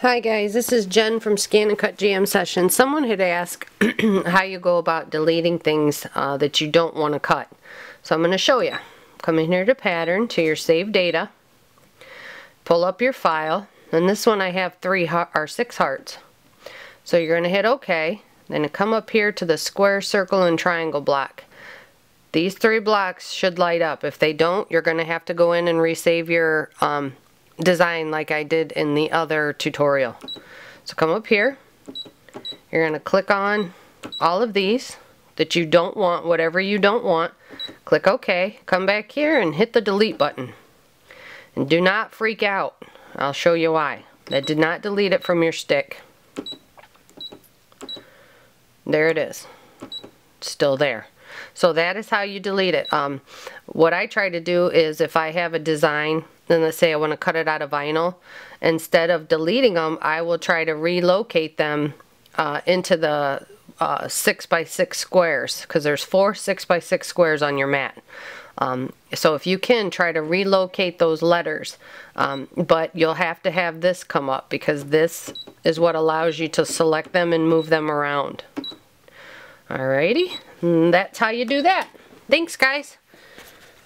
Hi guys, this is Jen from Scan and Cut GM Session. Someone had asked how you go about deleting things that you don't want to cut. So I'm going to show you. Come in here to Pattern, to your Save Data. Pull up your file. And this one I have six hearts. So you're going to hit OK. Then come up here to the square, circle, and triangle block. These three blocks should light up. If they don't, you're going to have to go in and resave your design like I did in the other tutorial. So come up here, you're going to click on all of these that you don't want, whatever you don't want, click OK, come back here and hit the delete button. And do not freak out, I'll show you why. That did not delete it from your stick. There it is, it's still there. So that is how you delete it. What I try to do is if I have a design, then let's say I want to cut it out of vinyl, instead of deleting them, I will try to relocate them into the 6x6 squares, because there's 4 6x6 squares on your mat. So if you can, try to relocate those letters, but you'll have to have this come up because this is what allows you to select them and move them around. Alrighty, that's how you do that. Thanks guys.